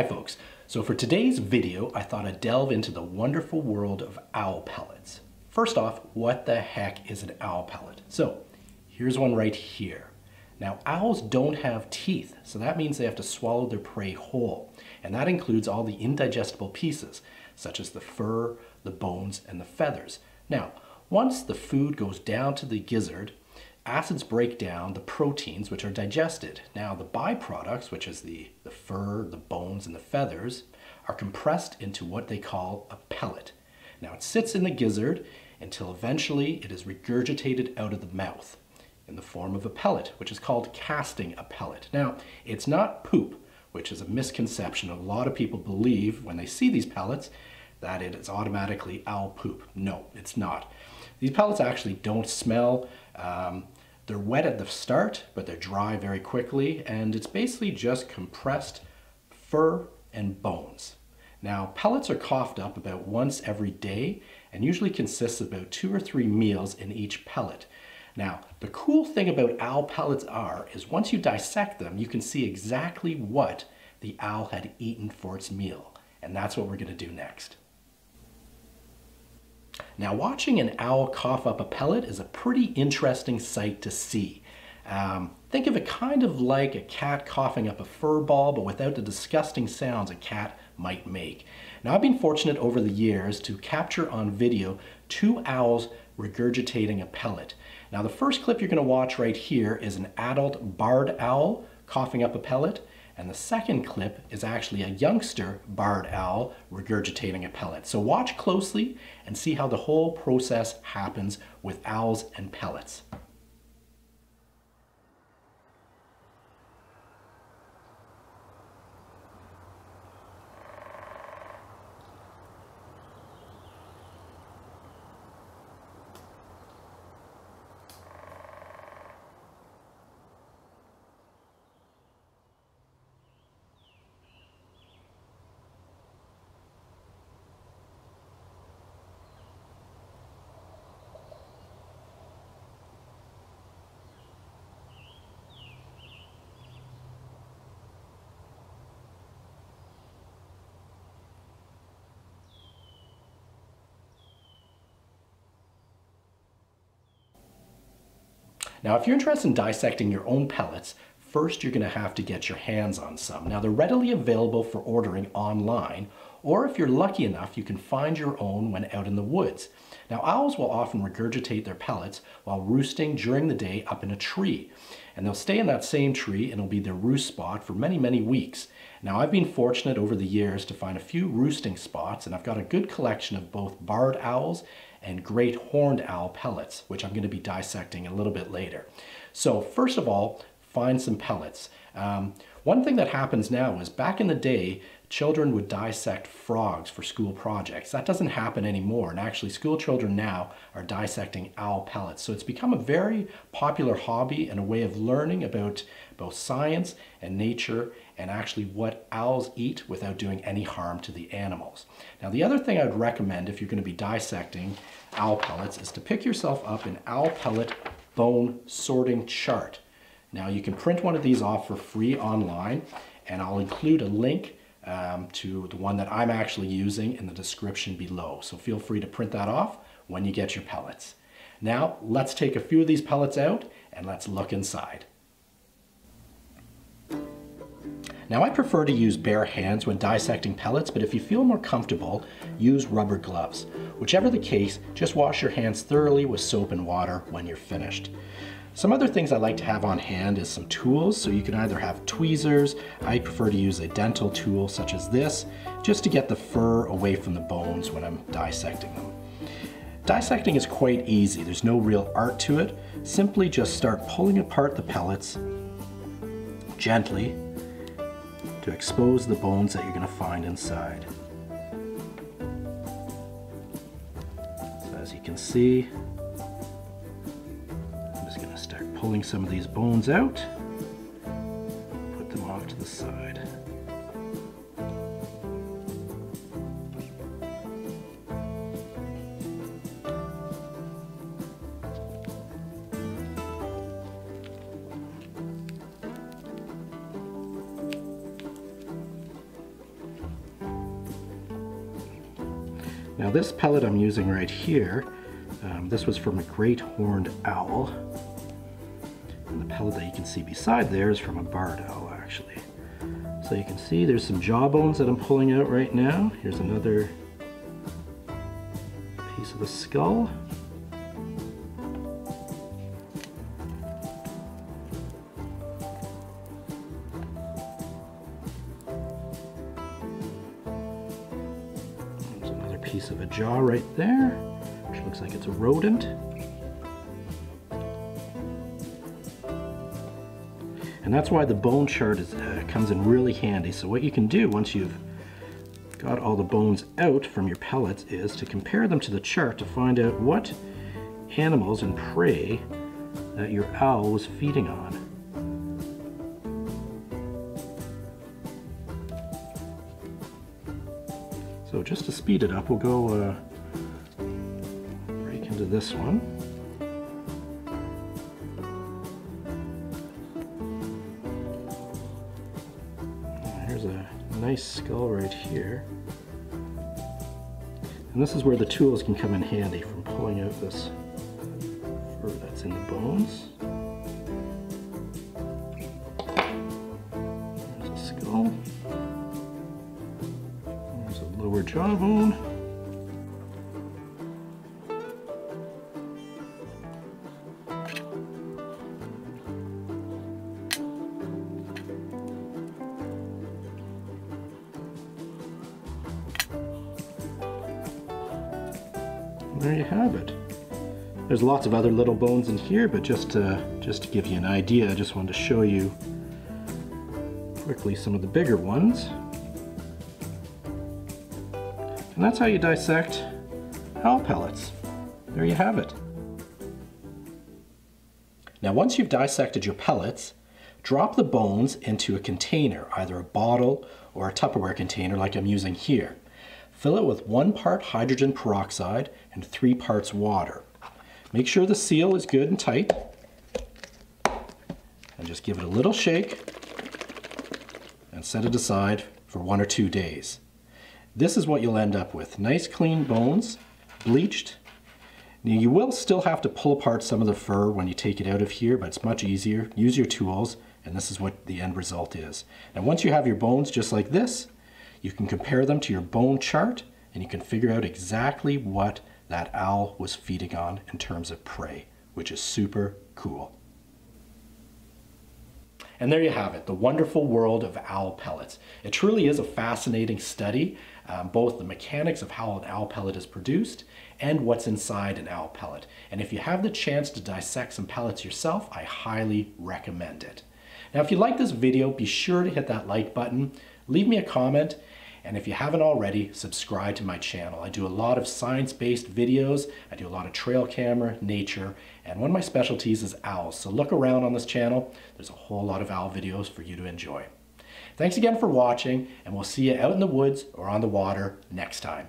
Hi folks, so for today's video, I thought I'd delve into the wonderful world of owl pellets. First off, what the heck is an owl pellet? So here's one right here. Now owls don't have teeth, so that means they have to swallow their prey whole. And that includes all the indigestible pieces, such as the fur, the bones, and the feathers. Now, once the food goes down to the gizzard, acids break down the proteins which are digested. Now the byproducts, which is the fur, the bones, and the feathers, are compressed into what they call a pellet. Now it sits in the gizzard until eventually it is regurgitated out of the mouth in the form of a pellet, which is called casting a pellet. Now it's not poop, which is a misconception. A lot of people believe when they see these pellets that it is automatically owl poop. No, it's not. These pellets actually don't smell. They're wet at the start, but they're dry very quickly, and it's basically just compressed fur and bones. Now, pellets are coughed up about once every day and usually consists of about 2 or 3 meals in each pellet. Now, the cool thing about owl pellets is once you dissect them, you can see exactly what the owl had eaten for its meal, and that's what we're going to do next. Now, watching an owl cough up a pellet is a pretty interesting sight to see. Think of it kind of like a cat coughing up a fur ball, but without the disgusting sounds a cat might make. Now, I've been fortunate over the years to capture on video 2 owls regurgitating a pellet. Now, the first clip you're going to watch right here is an adult barred owl coughing up a pellet, and the second clip is actually a youngster barred owl regurgitating a pellet. So watch closely and see how the whole process happens with owls and pellets. Now, if you're interested in dissecting your own pellets, first you're going to have to get your hands on some. Now, they're readily available for ordering online, or if you're lucky enough, you can find your own when out in the woods. Now, owls will often regurgitate their pellets while roosting during the day up in a tree, and they'll stay in that same tree and it'll be their roost spot for many, many weeks. Now, I've been fortunate over the years to find a few roosting spots, and I've got a good collection of both barred owls and great horned owl pellets, which I'm going to be dissecting a little bit later. So first of all, find some pellets. One thing that happens now is back in the day, children would dissect frogs for school projects. That doesn't happen anymore, and actually school children now are dissecting owl pellets. So it's become a very popular hobby and a way of learning about both science and nature and actually what owls eat without doing any harm to the animals. Now, the other thing I'd recommend if you're going to be dissecting owl pellets is to pick yourself up an owl pellet bone sorting chart. Now, you can print one of these off for free online, and I'll include a link to the one that I'm actually using in the description below. So feel free to print that off when you get your pellets. Now, let's take a few of these pellets out and let's look inside. Now, I prefer to use bare hands when dissecting pellets, but if you feel more comfortable, use rubber gloves. Whichever the case, just wash your hands thoroughly with soap and water when you're finished. Some other things I like to have on hand is some tools, so you can either have tweezers. I prefer to use a dental tool such as this, just to get the fur away from the bones when I'm dissecting them. Dissecting is quite easy, there's no real art to it. Simply just start pulling apart the pellets gently to expose the bones that you're going to find inside. So as you can see, pulling some of these bones out, put them off to the side. Now this pellet I'm using right here, this was from a great horned owl. And the pellet that you can see beside there is from a barred owl, actually. So you can see there's some jawbones that I'm pulling out right now. Here's another piece of the skull. There's another piece of a jaw right there, which looks like it's a rodent. And that's why the bone chart is, comes in really handy. So what you can do once you've got all the bones out from your pellets is to compare them to the chart to find out what animals and prey that your owl was feeding on. So just to speed it up, we'll go break into this one. Nice skull right here. And this is where the tools can come in handy, from pulling out this fur that's in the bones. There's a skull. There's a lower jawbone. There you have it. There's lots of other little bones in here, but just to give you an idea, I just wanted to show you quickly some of the bigger ones. And that's how you dissect owl pellets. There you have it. Now once you've dissected your pellets, drop the bones into a container, either a bottle or a Tupperware container like I'm using here. Fill it with 1 part hydrogen peroxide and 3 parts water. Make sure the seal is good and tight. And just give it a little shake and set it aside for 1 or 2 days. This is what you'll end up with. Nice clean bones, bleached. Now you will still have to pull apart some of the fur when you take it out of here, but it's much easier. Use your tools, and this is what the end result is. And once you have your bones just like this, you can compare them to your bone chart, and you can figure out exactly what that owl was feeding on in terms of prey, which is super cool. And there you have it, the wonderful world of owl pellets. It truly is a fascinating study, both the mechanics of how an owl pellet is produced and what's inside an owl pellet. And if you have the chance to dissect some pellets yourself, I highly recommend it. Now, if you like this video, be sure to hit that like button. Leave me a comment, and if you haven't already, subscribe to my channel. I do a lot of science-based videos, I do a lot of trail camera, nature, and one of my specialties is owls. So look around on this channel, there's a whole lot of owl videos for you to enjoy. Thanks again for watching, and we'll see you out in the woods or on the water next time.